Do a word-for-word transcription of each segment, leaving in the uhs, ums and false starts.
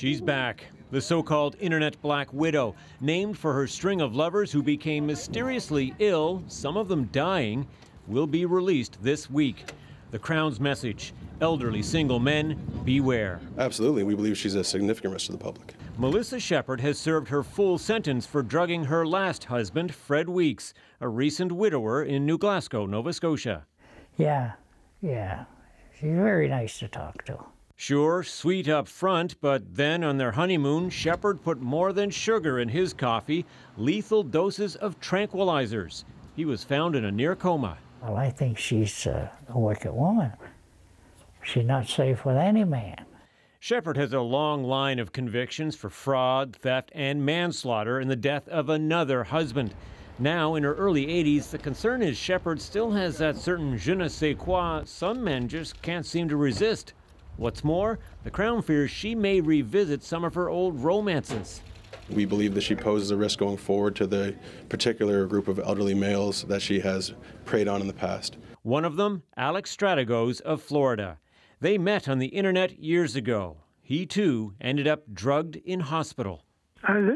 She's back. The so-called Internet Black Widow, named for her string of lovers who became mysteriously ill, some of them dying, will be released this week. The Crown's message, elderly single men, beware. Absolutely, we believe she's a significant risk to the public. Melissa Shepard has served her full sentence for drugging her last husband, Fred Weeks, a recent widower in New Glasgow, Nova Scotia. Yeah, yeah, she's very nice to talk to. Sure, sweet up front, but then on their honeymoon, Shepard put more than sugar in his coffee, lethal doses of tranquilizers. He was found in a near coma. Well, I think she's a, a wicked woman. She's not safe with any man. Shepard has a long line of convictions for fraud, theft, and manslaughter in the death of another husband. Now, in her early eighties, the concern is Shepard still has that certain je ne sais quoi some men just can't seem to resist. What's more, the Crown fears she may revisit some of her old romances. We believe that she poses a risk going forward to the particular group of elderly males that she has preyed on in the past. One of them, Alex Stratigos of Florida. They met on the internet years ago. He, too, ended up drugged in hospital. I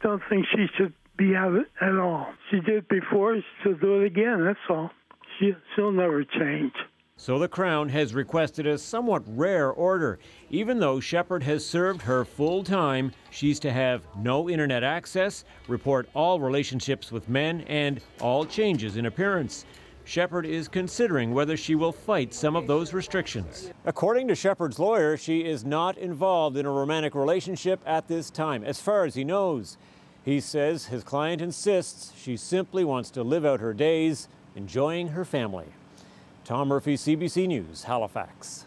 don't think she should be out of it at all. She did before, she'll do it again, that's all. She, she'll never change. So the Crown has requested a somewhat rare order. Even though Shepard has served her full time, she's to have no internet access, report all relationships with men, and all changes in appearance. Shepard is considering whether she will fight some of those restrictions. According to Shepard's lawyer, she is not involved in a romantic relationship at this time, as far as he knows. He says his client insists she simply wants to live out her days, enjoying her family. Tom Murphy, C B C News, Halifax.